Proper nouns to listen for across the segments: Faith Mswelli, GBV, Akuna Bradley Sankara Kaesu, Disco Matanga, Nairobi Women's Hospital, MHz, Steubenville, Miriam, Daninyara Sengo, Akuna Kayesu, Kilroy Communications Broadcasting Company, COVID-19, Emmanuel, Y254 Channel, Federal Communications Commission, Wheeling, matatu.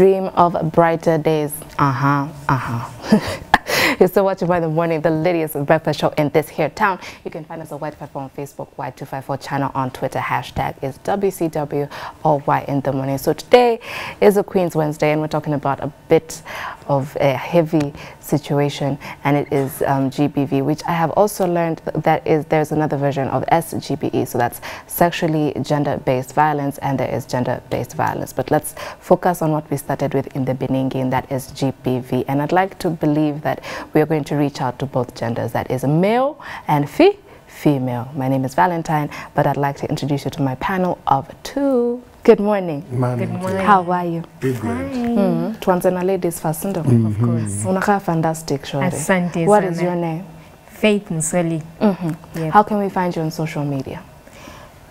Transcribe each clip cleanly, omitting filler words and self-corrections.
dream of brighter days. You're still watching By the Morning, the latest breakfast show in this here town. You can find us on Y254 on Facebook, Y254 Channel on Twitter. Hashtag is WCW or Y in the Morning. So today is a Queen's Wednesday, and we're talking about a bit of a heavy situation, and it is GBV, which I have also learned that is there's another version of SGBE. So that's sexually gender-based violence, and there is gender-based violence. But let's focus on what we started with in the Beningi, and that is GBV. And I'd like to believe that we are going to reach out to both genders, that is male and female. My name is Valentine, but I'd like to introduce you to my panel of two. Good morning. Good morning. How are you? Good. Hi. Twanzana ladies first, of course. Unaka fantastic, Shori. What is your name? Faith Mswelli. Yep. How can we find you on social media?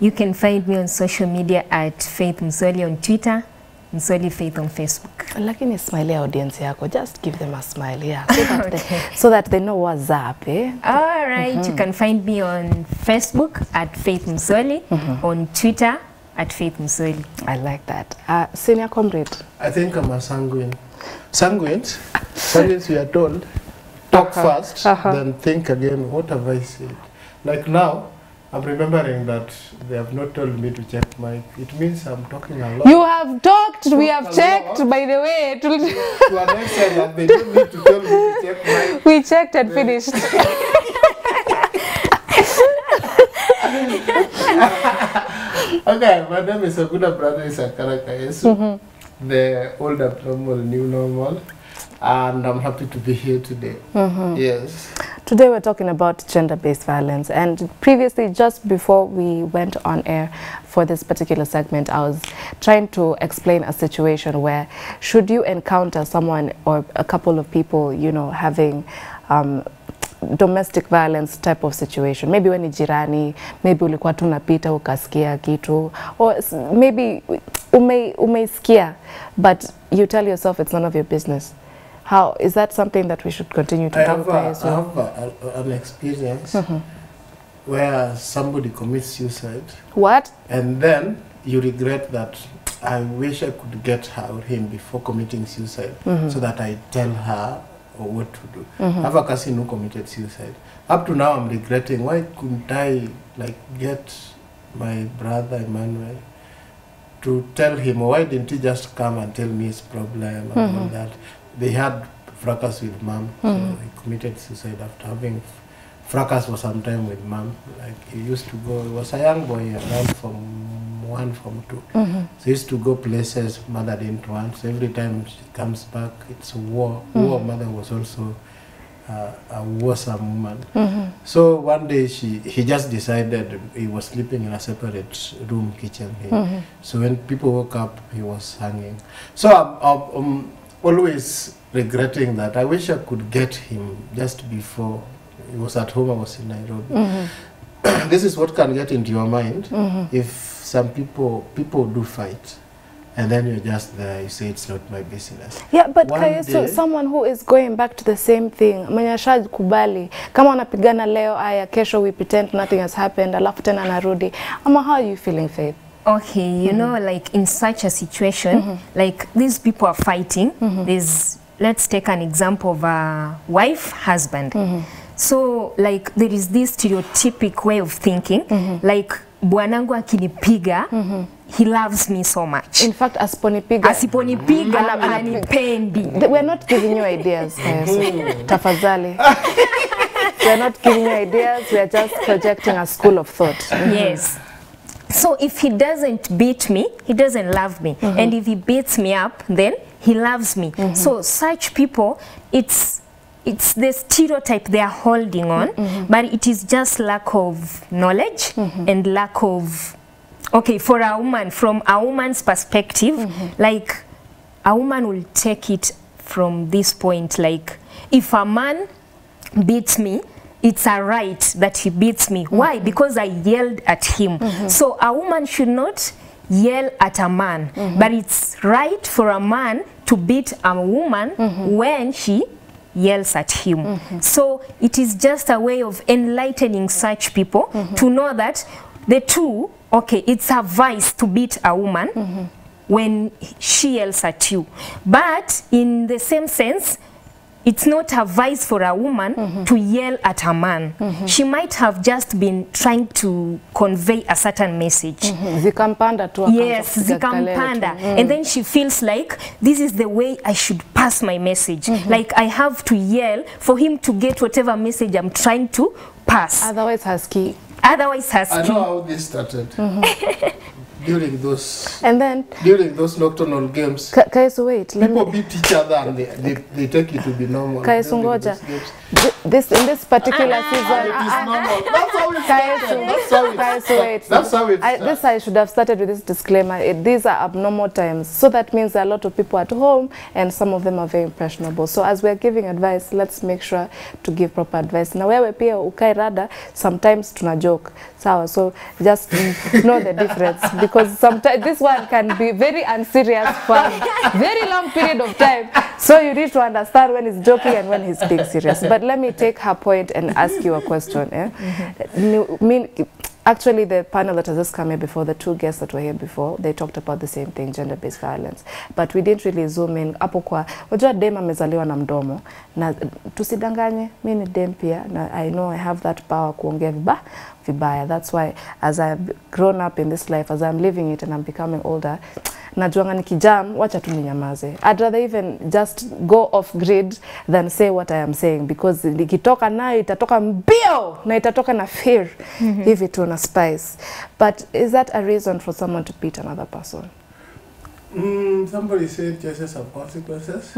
You can find me on social media at Faith Mswelli on Twitter. Mswelli Faith on Facebook. Lakini smiley audience yako, just give them a smile, yeah, so that, okay, so that they know what's up, eh? All right, you can find me on Facebook at Faith Mswelli, on Twitter at Faith Mswelli. I like that. Senior comrade? I think I'm a sanguine. Sanguines, we are told, talk first, then think again. What have I said? Like now, I'm remembering that they have not told me to check my. It means I'm talking a lot. You have talked. We have checked, by the way. To an extent that they don't need to tell me to check my. We checked and finished. Okay, my name is Akuna Bradley Sankara Kaesu, the old abnormal, new normal, and I'm happy to be here today. Yes. Today we're talking about gender-based violence, and previously, just before we went on air for this particular segment, I was trying to explain a situation where should you encounter someone or a couple of people, you know, having domestic violence type of situation. Maybe when ni jirani, maybe ulikuwa tunapita ukasikia kitu, or maybe umeisikia, but you tell yourself it's none of your business. How is that something that we should continue to talk about as well? I have an experience where somebody commits suicide. What? And then you regret that I wish I could get her or him before committing suicide, so that I tell her what to do. I have a cousin who committed suicide. Up to now, I'm regretting why couldn't I get my brother Emmanuel to tell him, why didn't he just come and tell me his problem and all that. They had fracas with mom. So he committed suicide after having fracas for some time with mom. Like he used to go, he was a young boy around form 1, form 2. So he used to go places mother didn't want. So every time she comes back, it's war. War. Mother was also a warsome woman. So one day he just decided, he was sleeping in a separate room, kitchen here. So when people woke up, he was hanging. So always regretting that. I wish I could get him just before he was at home. I was in Nairobi. This is what can get into your mind if some people do fight, and then you're just there, you say it's not my business. Yeah, but Kayesu, someone who is going back to the same thing, manyashaj kubali, kama wanapigana leo aya kesho we pretend nothing has happened, alafu tena narudi. Ama how are you feeling, Faith? Okay, you know, like in such a situation, like these people are fighting. Let's take an example of a wife, husband. So like there is this stereotypic way of thinking, like bwanangu akinipiga, he loves me so much. In fact, asiponipiga, ananipendi. We're not giving you ideas, tafadhali. We're not giving you ideas, we're just projecting a school of thought. Yes. So if he doesn't beat me, he doesn't love me. And if he beats me up, then he loves me. So such people, it's the stereotype they are holding on, but it is just lack of knowledge and lack of, okay, for a woman, from a woman's perspective, like a woman will take it from this point, like if a man beats me, it's a right that he beats me. Why? Because I yelled at him. So a woman should not yell at a man, but it's right for a man to beat a woman when she yells at him. So it is just a way of enlightening such people to know that the two, okay, it's a vice to beat a woman when she yells at you. But in the same sense, it's not advised for a woman to yell at a man. She might have just been trying to convey a certain message. Yes, zikampanda. And then she feels like, this is the way I should pass my message. Like, I have to yell for him to get whatever message I'm trying to pass. Otherwise, husky. Otherwise, husky. I know how this started. During those, and then during those nocturnal games, Kaesu, wait, people beat each other and they take it to be normal. Kaesu, ngoja. In this particular season, it is normal. That's how it started. That's how it started. I should have started with this disclaimer. These are abnormal times, so that means there are a lot of people at home, and some of them are very impressionable. So as we are giving advice, let's make sure to give proper advice. Now, wewe pia ukai rada, sometimes tuna joke, sawa. So just know the difference. Because sometimes this one can be very unserious for a very long period of time. So you need to understand when he's joking and when he's being serious. But let me take her point and ask you a question. Eh? Actually, the panel that has just come here before, the two guests that were here before, they talked about the same thing, gender-based violence. But we didn't really zoom in. Hapo kwa, wajua dem amezaliwa na mdomo. Na tusidanganye, mimi ni dem pia. Na I know I have that power kuongea vibaya. That's why as I've grown up in this life, as I'm living it and I'm becoming older, najuanga nikijam, wacha tu ninyamaze. I'd rather even just go off grid than say what I am saying. Because nikitoka na itatoka mbio, na itatoka na fear. If it on a spice. But is that a reason for someone to beat another person? Somebody said choices have consequences.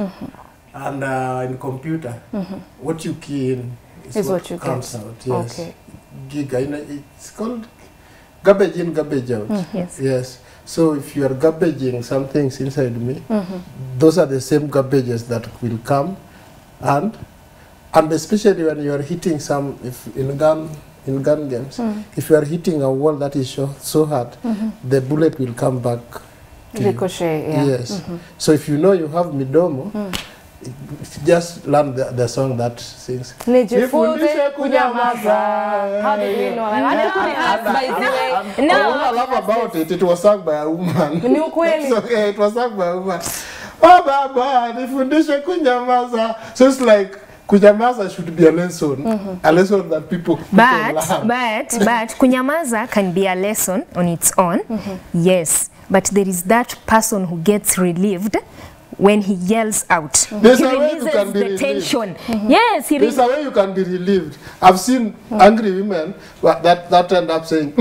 And in computer, what you key in is what comes out. Yes. Okay. It's called garbage in, garbage out. Yes. Yes. So if you are garbaging some things inside me, those are the same garbages that will come. And especially when you are hitting some, if in gun games, if you are hitting a wall that is so hard, the bullet will come back to ricochet, you. Yes. So if you know you have midomo, just learn the song that sings. How did we know? All I love about it, it was sung by a woman. It's okay, it was sung by a woman. Oh, Baba, nifundishe kunyamaza. So it's like, kunyamaza should be a lesson that people learn. But kunyamaza can be a lesson on its own, yes. But there is that person who gets relieved when he yells out. There's a way you can be relieved. Tension. Yes, he there's a way you can be relieved. I've seen angry women that end up saying,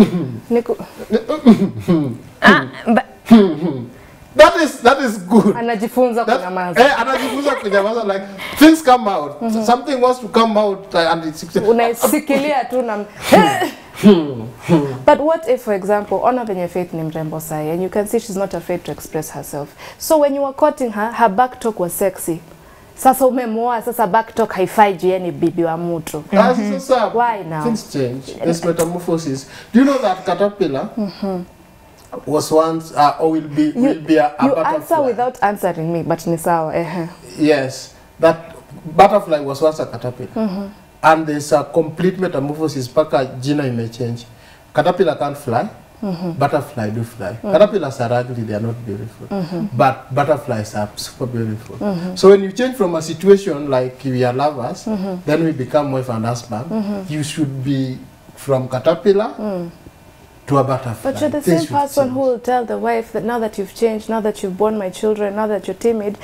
That is good. Anajifunza kunyamaza. Anajifunza kunyamaza, like things come out. Something wants to come out and it's unaisikilia tu na But what if, for example, Honor venye Faith ni mrembo sahi, and you can see she's not afraid to express herself. So when you were courting her, her back talk was sexy. Sasa umemoa, sasa back talk haifaji yani bibi wa mtu. Why now? Things change. There's metamorphosis. Do you know that caterpillar? Was once or will be a butterfly. You answer without answering me, but nisawa. Yes, that butterfly was once a caterpillar, and there's a complete metamorphosis. Paka Gina may change. Caterpillar can't fly, butterfly do fly. Caterpillars are ugly; they are not beautiful, but butterflies are super beautiful. So when you change from a situation like we are lovers, then we become wife and husband. You should be from caterpillar. But you're the same person who will tell the wife that now that you've changed, now that you've borne my children, now that you're timid,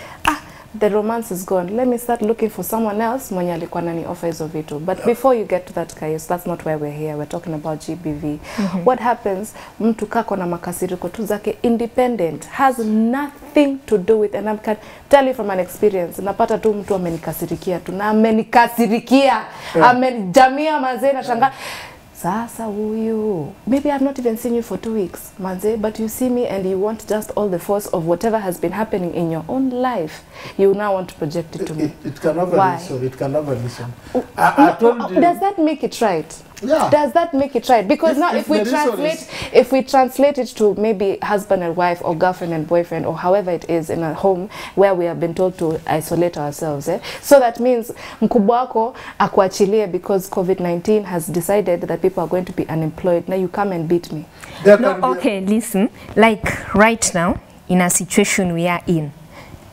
the romance is gone. Let me start looking for someone else. Mwenye alikuwa nani offer hizo vitu. But before you get to that, Kayesu, that's not where we're here. We're talking about GBV. What happens? Mtu kako na makasiriko tu zake independent, has nothing to do with, and I can tell you from an experience. Napata tu mtu amenikasirikia tu na amenikasirikia, amenijamia mazee na shanga. Sasa huyu. Maybe I've not even seen you for 2 weeks, manze, but you see me and you want just all the force of whatever has been happening in your own life. You now want to project it to me. It can never listen. It can never listen. Does that make it right? Yeah. Does that make it right? Because now if we translate it to maybe husband and wife or girlfriend and boyfriend or however it is in a home where we have been told to isolate ourselves, so that means mkubwa wako akuachilie because COVID-19 has decided that people are going to be unemployed. Now you come and beat me. No, okay, listen. Like right now, in a situation we are in,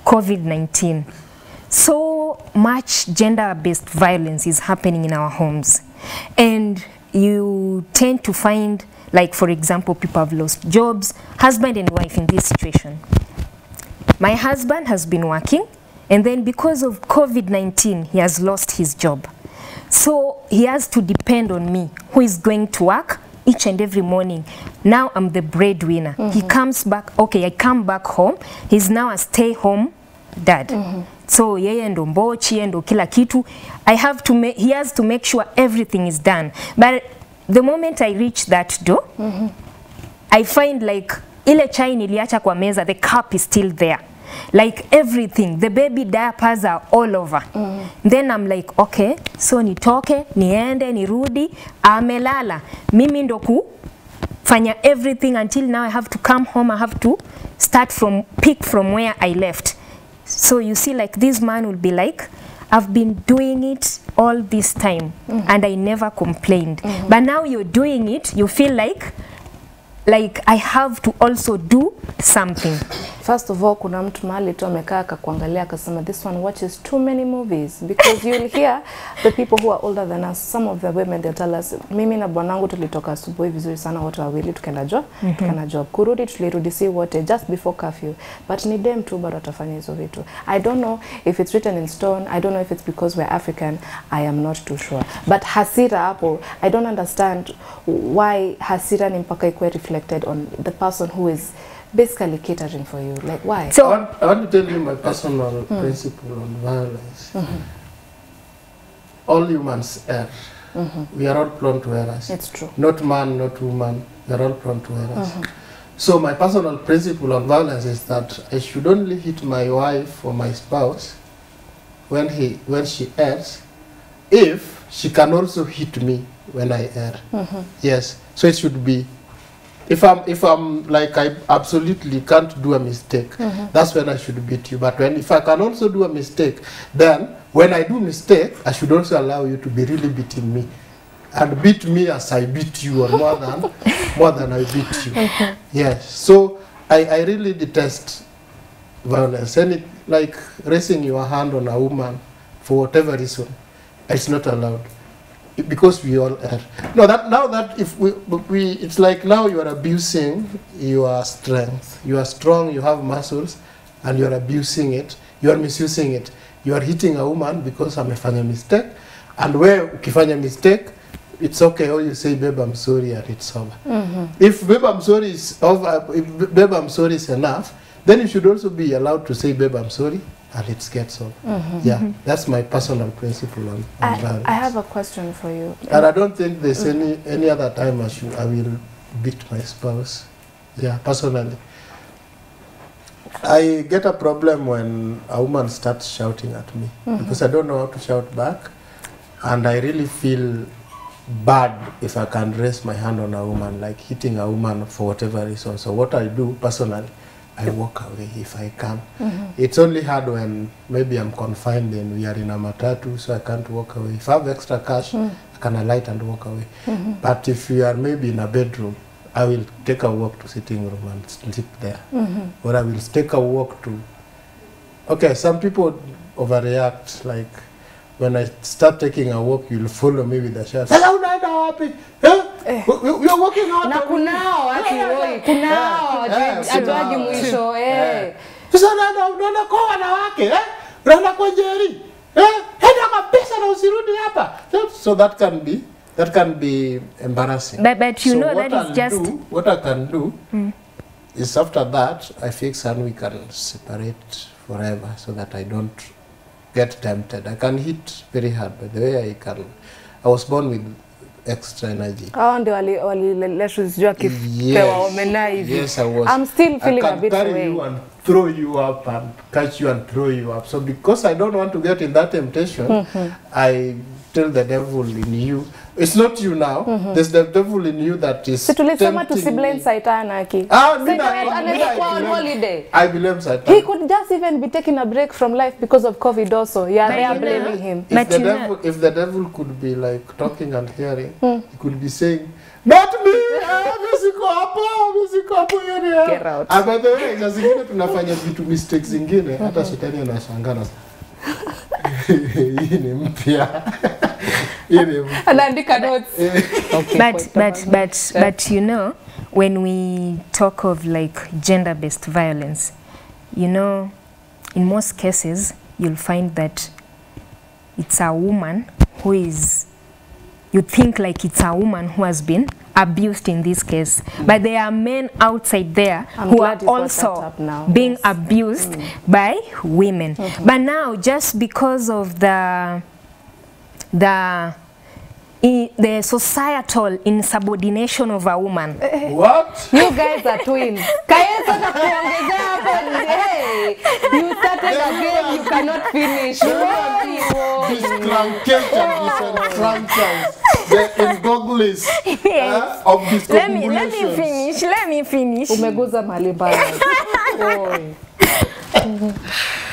COVID-19. So much gender-based violence is happening in our homes. And you tend to find, like, for example, people have lost jobs, husband and wife in this situation. My husband has been working, and then because of COVID-19, he has lost his job. So he has to depend on me, who is going to work each and every morning. Now I'm the breadwinner. Mm-hmm. He comes back, okay, I come back home. He's now a stay-home dad. Mm-hmm. So yeye ndo mbochi, yeye ndo kila kitu. I have to make, he has to make sure everything is done. But the moment I reach that door, mm-hmm, I find like ile chai niliacha kwa meza, the cup is still there. Like everything, the baby diapers are all over. Mm-hmm. Then I'm like, okay, so nitoke, niende, nirudi, amelala. Mimi ndo kufanya everything until now I have to come home, I have to start from, pick from where I left. So you see, like, this man will be like, I've been doing it all this time, mm-hmm, and I never complained. Mm-hmm. But now you're doing it, you feel like I have to also do something. First of all, kuna mtu mahali tu amekaa akakuangalia akasema this one watches too many movies, because you'll hear the people who are older than us, some of the women, they tell us, mimi na bwanangu tulitoka asubuhi vizuri sana wote wawili tukaenda job, tukaenda job, kurudi tulirudi si wote just before curfew, but ni dem tu bado atafanya hizo vitu. I don't know if it's written in stone, I don't know if it's because we're African, I am not too sure, but hasira hapo, I don't understand why hasira ni mpaka ikuwe reflected on the person who is basically catering for you. Like, why? So I want to tell you my personal principle on violence. Mm-hmm. All humans err. Mm-hmm. We are all prone to errors. It's true. Not man, not woman. We are all prone to errors. Mm-hmm. So my personal principle on violence is that I should only hit my wife or my spouse when she errs, if she can also hit me when I err. Mm-hmm. Yes. So it should be, if I'm like, I absolutely can't do a mistake, mm-hmm, that's when I should beat you. But when, if I can also do a mistake, then when I do mistake, I should also allow you to be really beating me, and beat me as I beat you, or more than I beat you. Okay. Yes. So I really detest violence. And it, like raising your hand on a woman for whatever reason, it's not allowed, because we all are. No, that now that if we it's like now you are abusing your strength. You are strong, you have muscles, and you are abusing it. You are misusing it. You are hitting a woman because I'm a mistake, and where ukifanya mistake, it's okay. All you say, babe, I'm sorry, and it's over. Mm-hmm. If babe, I'm sorry is over, if babe, I'm sorry is enough, then you should also be allowed to say, babe, I'm sorry, and it gets on. Mm-hmm. Yeah, that's my personal principle on violence. I have a question for you. And I don't think there's any other time I will beat my spouse. Yeah, personally. I get a problem when a woman starts shouting at me, mm-hmm, because I don't know how to shout back, and I really feel bad if I can raise my hand on a woman, like hitting a woman for whatever reason. So what I do personally, I walk away if I can. Mm-hmm. It's only hard when maybe I'm confined and we are in a matatu, so I can't walk away. If I have extra cash, I can alight and walk away. Mm-hmm. But if you are maybe in a bedroom, I will take a walk to sitting room and sleep there. Mm-hmm. Or I will take a walk to... Okay, some people overreact. Like, when I start taking a walk, you'll follow me with a shout. Hello, Nada, huh? We are working out. Na kunao aki woi, kunao ajuaji mwisho eh. Tusana na unaona kwa wanawake eh, unaona kwa jeri eh, henda kabisa na usirudi hapa. So that can be embarrassing. But you know, that is just what I can do is after that I fix and we can separate forever so that I don't get tempted. I can hit very hard, by the way. I was born with extra energy. Yes, I was. I'm still feeling a bit carry away. You and throw you up and catch you and throw you up. So because I don't want to get in that temptation, I tell the devil in you. It's not you now. There's the devil in you that is tempting Satan. I blame Satan. He could just even be taking a break from life because of COVID also. Yeah, they are blaming him. If the devil could be like talking and hearing, he could be saying, Not me. Msiko hapo yeye. Get out. Abadhe na zingine tunafanya vitu mistakes zingine hata shetani anashangaa. Hii ni mpya. Anaandika notes. Okay. But you know, when we talk of like gender-based violence, you know, in most cases you'll find that it's a woman who is, you think like it's a woman who has been abused in this case, but there are men outside there who are also being abused by women. But now, just because of the societal insubordination of a woman. What? You guys are twins. Hey, you started a game you cannot finish. Let me finish.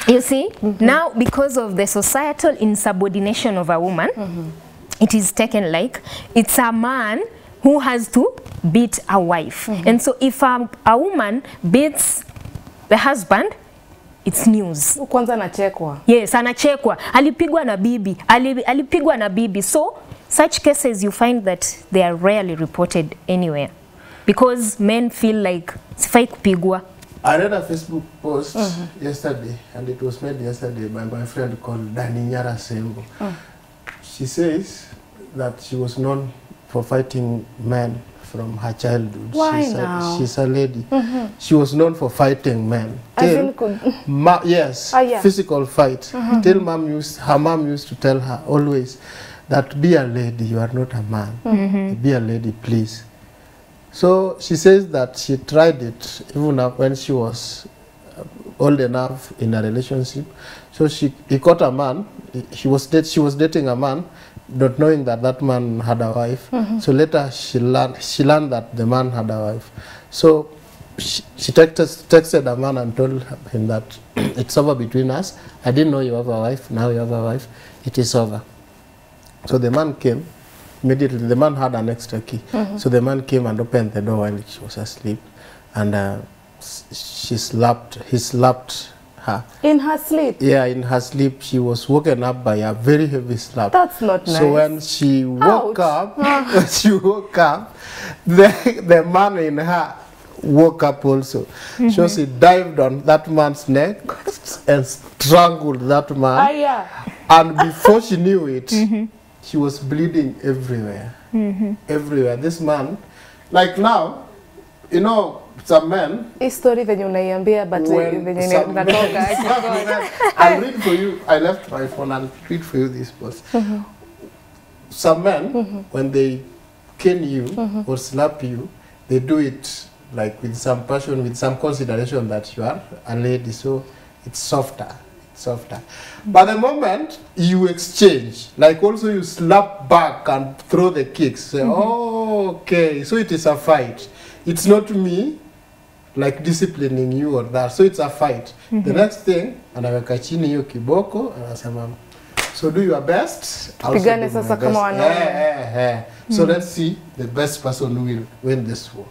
You see, now because of the societal insubordination of a woman, it is taken like it's a man who has to beat a wife. And so if a woman beats the husband, it's news. Kwanza anachekwa. Yes, anachekwa. Alipigwa na bibi. Alipigwa na bibi. So, such cases you find that they are rarely reported anywhere. Because men feel like, sifai kupigwa. I read a Facebook post yesterday, and it was made yesterday by my friend called Daninyara Sengo. She says that she was known for fighting men from her childhood. Why now? She's a lady. She was known for fighting men. Physical fight. Till her mom used to tell her always that be a lady, you are not a man. Be a lady, please. So she says that she tried it even when she was old enough in a relationship. So he caught a man. She was dating a man, not knowing that that man had a wife. So later she learned that the man had a wife. So she texted a man and told him that it's over between us. I didn't know you have a wife. Now you have a wife. It is over. So the man came. Immediately the man had an extra key. So the man came and opened the door while she was asleep, and he slapped her. In her sleep? Yeah, in her sleep. She was woken up by a very heavy slap. That's not nice. So when she woke up, the man in her woke up also. So she dived on that man's neck and strangled that man. And before she knew it, she was bleeding everywhere. Everywhere. This man, like now, you know, some men. History when you naiambia, but when I read for you. I left my phone and read for you this post. Some men, when they cane you or slap you, they do it like with some passion, with some consideration that you are a lady, so it's softer. But the moment you exchange, like also you slap back and throw the kicks, say, okay, so it is a fight. It's not me like disciplining you or that, so it's a fight. The next thing, anaweka chini hiyo kiboko, anasema, so do your best. Pigane sasa kama wanaume. So let's see the best person who will win this war.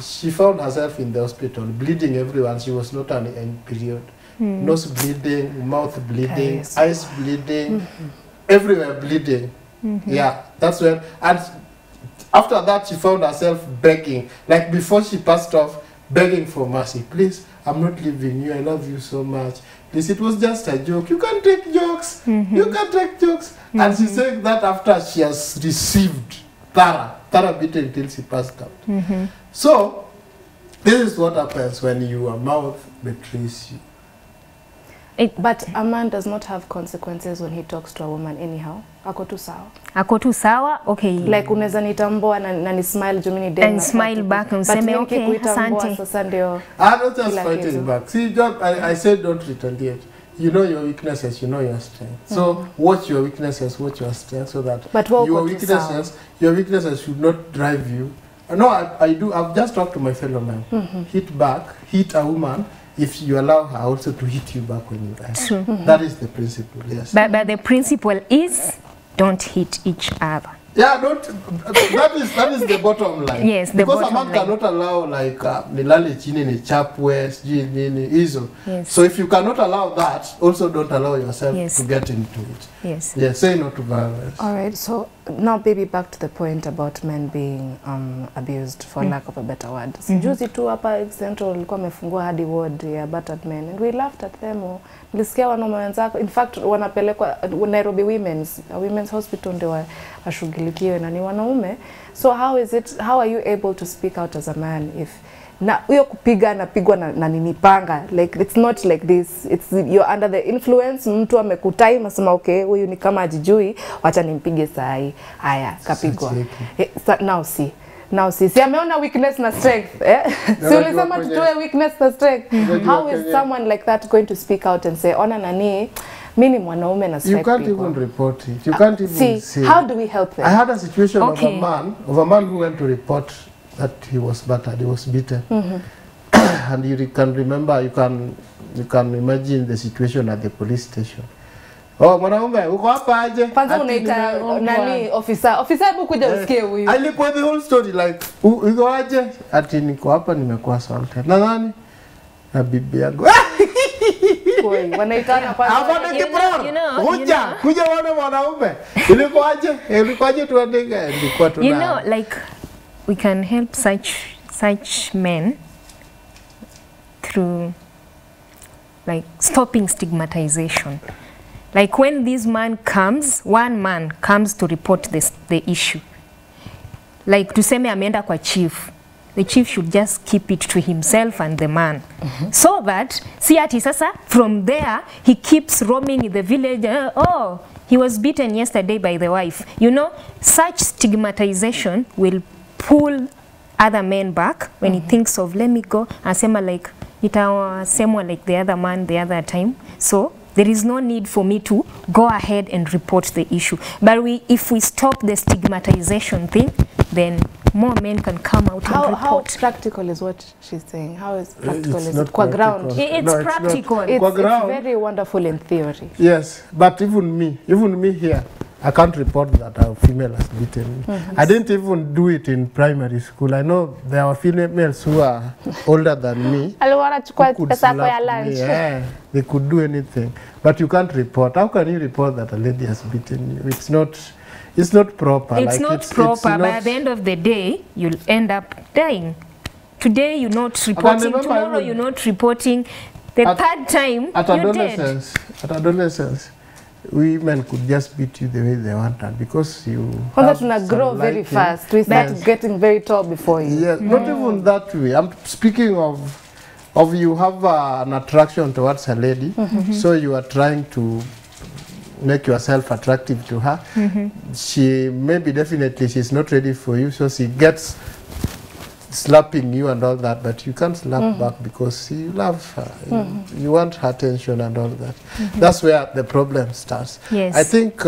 She found herself in the hospital, bleeding everywhere. She was not on any period. Nose bleeding, mouth bleeding, eyes bleeding, everywhere bleeding. Yeah, that's when. And after that, she found herself begging. Like before she passed off, begging for mercy. Please, I'm not leaving you. I love you so much. Please, it was just a joke. You can't take jokes. You can't take jokes. And she said that after she has received thorough beating until she passed out. So, this is what happens when your mouth betrays you. But a man does not have consequences when he talks to a woman anyhow. Ako tu sawa, okay. Like unaweza nitamboa na ni smile jumini dema. And smile back and say, okay, asante. I'm not just fighting back. See, John, I said don't retaliate. You know your weaknesses, you know your strength. So watch your weaknesses, watch your strength, so that your weaknesses should not drive you. No, I've just talked to my fellow man. Hit back, hit a woman. If you allow her also to hit you back when you die. That is the principle, yes. But the principle is don't hit each other. Yeah, that is the bottom line. Yes, the because bottom line. Because cannot allow like nilale chini ni chapwe, nini hizo. Yes. So if you cannot allow that, also don't allow yourself yes. to get into it. Yes. Yeah, say no to violence. All right. So now, baby, back to the point about men being abused for lack of a better word. Juzi tu hapa Central walikuwa wamefungua hadi ward ya battered men and we laughed at them. Nilisikia wanaume wenzako, in fact wanapelekwa Nairobi women's hospital ndio washughulikiwe na ni wanaume. So how are you able to speak out as a man if na huyo kupiga napigwa na nini panga, like it's not like this, it's you're under the influence, mtu amekutai nasema okay huyu ni kama ajijui acha nimpige saa hii haya kapigwa. Now see si ameona weakness na strength si ulisema tutoe weakness na strength. How is someone like that going to speak out and say ona nani mimi mwanaume na strength? You can't people. Even report it, you can't even see. How do we help them? I had a situation okay. of a man who went to report that he was battered, he was beaten. And you can remember, you can imagine the situation at the police station. Oh, mwanaume uko hapa aje? Kwanza unaita nani officer? Officer hebu kuja usikie huyu. Alikuwa the whole story like uko aje? Ati niko hapa nimekuwa assaulted. Na nani? Na bibi yangu. Koi, wanaitana kwa sababu kuja waone mwanaume. Uliko aje? Uliko aje tuandike ndiko tuna. You know like we can help such men through like stopping stigmatization. Like when this man comes, one man comes to report the issue. Like tuseme ameenda kwa chief. The chief should just keep it to himself and the man. So that, see ati sasa, from there, he keeps roaming in the village. Oh, he was beaten yesterday by the wife. You know, such stigmatization will pull other men back when he thinks of, let me go, asema like, itasema like the other man the other time. So, there is no need for me to go ahead and report the issue. But if we stop the stigmatization thing, then more men can come out and report. How practical is what she's saying? How is practical? It's is not it? Practical. Ground. It's practical. It's very wonderful in theory. Yes, but even me here, I can't report that our female has beaten me. I didn't even do it in primary school. I know there are females who are older than me. Who could slap me. Yeah, they could do anything. But you can't report. How can you report that a lady has beaten you? It's not proper. It's not proper, but at the end of the day, you'll end up dying. Today you're not reporting, tomorrow you're not reporting. At adolescence, women could just beat you the way they want, and because you grow very fast, we start getting very tall before you. Yes, not even that way. I'm speaking of you have an attraction towards a lady, so you are trying to make yourself attractive to her. She maybe definitely she's not ready for you, so she gets slapping you and all that, but you can't slap back because you love her, you want her attention and all that. That's where the problem starts. Yes. I think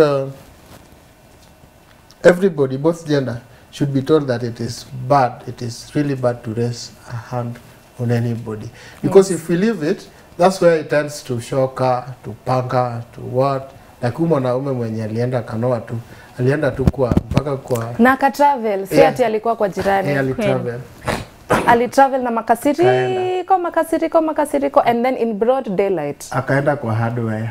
everybody, both gender, should be told that it is bad, it is really bad to raise a hand on anybody. Because if we leave it, that's where it tends to shocker, to panga, to what. Like mwanaume mwenye alienda kanoa tu, alienda tu kwa mpaka kwa na ka travel, si ati alikuwa kwa jirani. Ali travel na makasiriko, and then in broad daylight akaenda kwa hardware.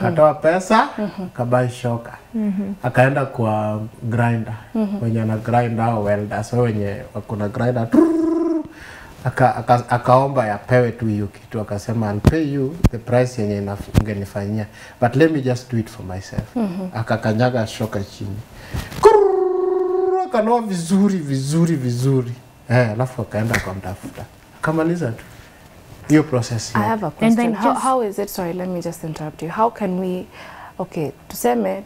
Katoa pesa, kabai shoka. Akaenda kwa grinder. Wenye ana grinder au welder, so wenye kuna grinder. Akaomba ya pewe tu hiyo kitu, akasema I'll pay you the price yenye ungenifanyia, but let me just do it for myself. Akakanyaga shoka chini, akanoa vizuri, alafu akaenda kwa mtafuta, akamaliza tu hiyo process. I have a question. And then how is it, sorry, let me just interrupt you, how can we, okay, tuseme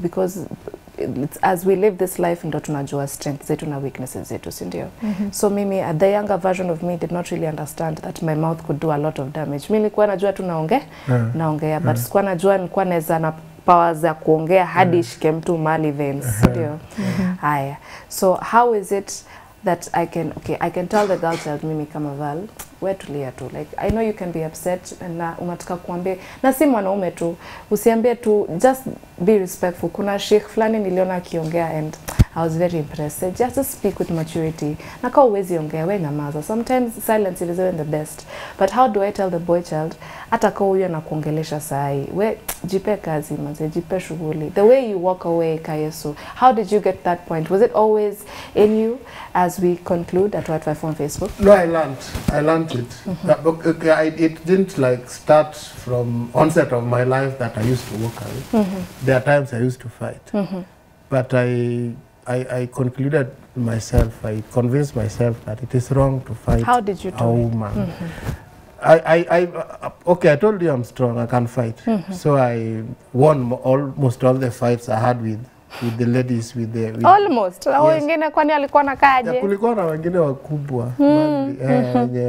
because it's, as we live this life, ndo tunajua strengths zetu na weaknesses zetu, si ndio? So mimi, the younger version of me did not really understand that my mouth could do a lot of damage. Mimi nilikuwa najua tu naongea, but sikuwa najua nilikuwa naweza na powers za kuongea hadi shike mtu mali veins, si ndio? Haya. So how is it that I can tell the girl child mimi kama Val, wewe tulia tu. Like I know you can be upset na unataka kuambia na si mwanaume tu, usiambie tu, just be respectful. Kuna sheikh fulani niliona akiongea and I was very impressed. Just speak with maturity. Na kwa uwezi ongea wewe nyamaza. Sometimes silence is even the best. But how do I tell the boy child atakao huyo anakuongelesha sahi, wewe jipe kazi mzee, jipe shughuli. The way you walk away Kayesu, how did you get that point? Was it always in you? As we conclude at Y254 on Facebook. No, I learned it. It didn't like start from onset of my life that I used to walk away. There are times I used to fight, but I concluded myself. I convinced myself that it is wrong to fight. How did you do a woman? I told you I'm strong. I can fight. So I won almost all the fights I had with the ladies, with almost. Yes. Wengine kwani alikuwa na kaje? Kulikuwa na wengine wakubwa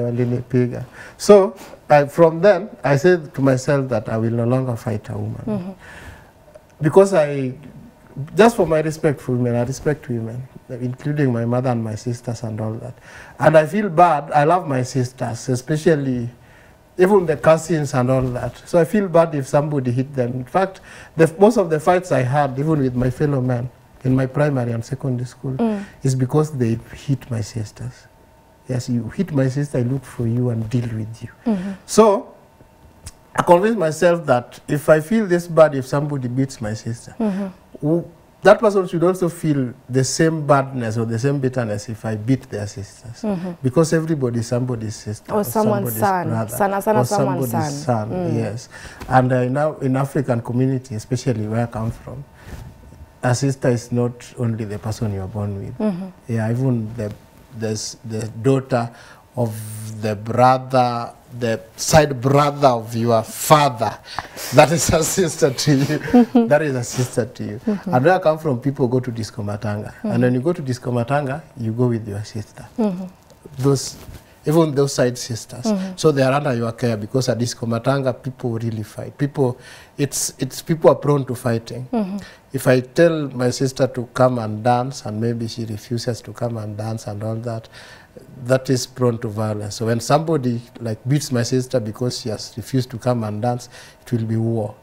walinipiga. So from then I said to myself that I will no longer fight a woman. Because I just for my respect for women, I respect women, including my mother and my sisters and all that. And I feel bad. I love my sisters, especially even the cousins and all that. So I feel bad if somebody hit them. In fact, most of the fights I had, even with my fellow men, in my primary and secondary school, is because they hit my sisters. Yes, you hit my sister, I look for you and deal with you. So I convinced myself that if I feel this bad if somebody beats my sister, that person should also feel the same badness or the same bitterness if I beat their sisters. Because everybody is somebody's sister. Or someone's son. Brother, or someone's son. Yes. And now in African community, especially where I come from, a sister is not only the person you are born with. Yeah, even the daughter of the brother, the side brother of your father, that is a sister to you. That is a sister to you. And where I come from, people go to Disco Matanga. And when you go to Disco Matanga, you go with your sister. Even those side sisters. So they are under your care because at Disco Matanga, people really fight. People are prone to fighting. If I tell my sister to come and dance and maybe she refuses to come and dance and all that, that is prone to violence. So when somebody like beats my sister because she has refused to come and dance, it will be war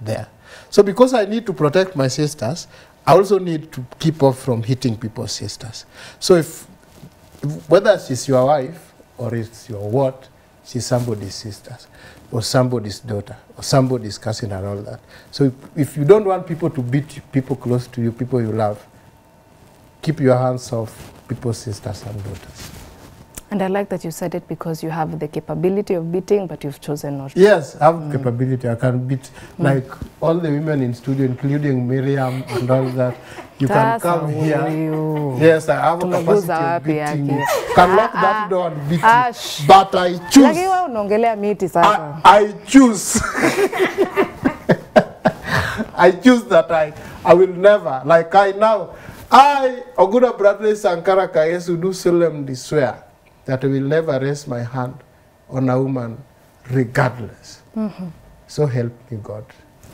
there. So because I need to protect my sisters, I also need to keep off from hitting people's sisters. So if whether she's your wife or it's your what, she's somebody's sister or somebody's daughter or somebody's cousin and all that. So if you don't want people to beat people close to you, people you love, keep your hands off people's sisters and daughters. And I like that you said it because you have the capability of beating, but you've chosen not to. Yes, I have capability. I can beat like all the women in studio, including Miriam and all that. You can come here. Yes, I have a capacity of beating. Can lock that door and beat you. But I choose. I choose. I choose that I will never, like I now, I, Akuna Bradley Sankara Kaesu, do solemnly swear that I will never raise my hand on a woman regardless. So help me God.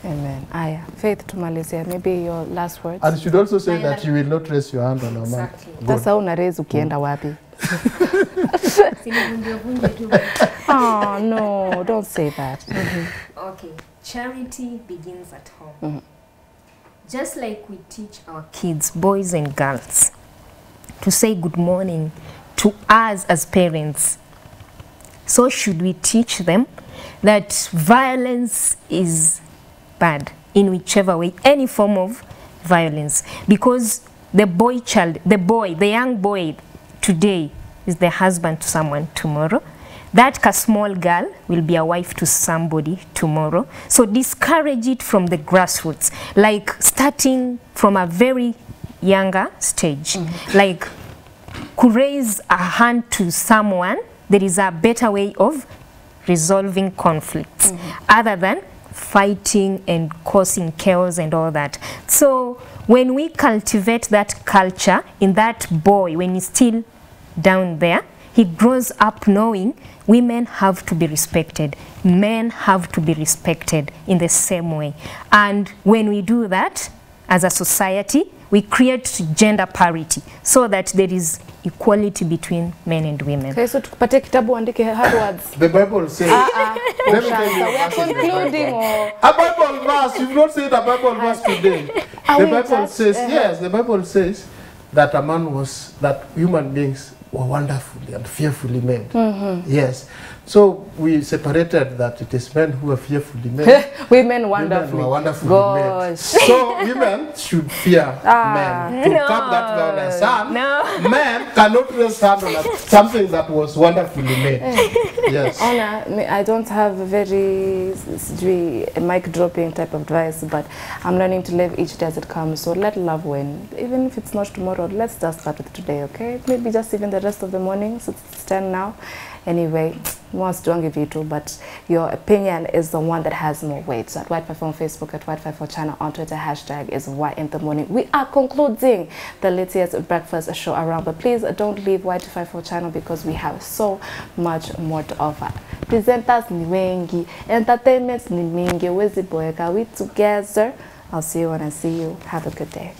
Amen. Aya, Faith to Malaysia, maybe your last words. And you should also say that you will not raise your hand on a man. That's how una raise ukienda wapi. Oh, no, don't say that. Okay, charity begins at home. Just like we teach our kids, boys and girls, to say good morning to us as parents, so should we teach them that violence is bad in whichever way, any form of violence. Because the boy child, the young boy today is the husband to someone tomorrow. That a small girl will be a wife to somebody tomorrow. So discourage it from the grassroots, like starting from a very younger stage. Like raise a hand to someone, there is a better way of resolving conflicts other than fighting and causing chaos and all that. So when we cultivate that culture in that boy, when he's still down there, he grows up knowing women have to be respected, men have to be respected in the same way. And when we do that as a society, we create gender parity so that there is equality between men and women. Okay, so tukupate kitabu andike hard words. The Bible says. Let me tell you. We are concluding. A Bible verse. You've not said a Bible verse today. The Bible says, yes, the Bible says that a man was, that human beings were wonderfully and fearfully made. Mm-hmm. Yes. So we separated that it is men who are fearfully made. Women wonderfully. Women were wonderfully made. So women should fear men. To come that down and son, men cannot rest on something that was wonderfully made. Yes. Anna, I don't have a very mic dropping type of advice, but I'm learning to live each day as it comes. So let love win. Even if it's not tomorrow, let's just start with today, okay? Maybe just even the rest of the morning, so it's 10 now. Anyway, once don't give you two, but your opinion is the one that has more weight. So at Y254 on Facebook, at Y254 Channel on Twitter, hashtag is Y in the morning. We are concluding the latest breakfast show around, but please don't leave Y254 Channel because we have so much more to offer. Presenters ni wengi, entertainment ni mingi, wezi boyeka, we together. I'll see you when I see you. Have a good day.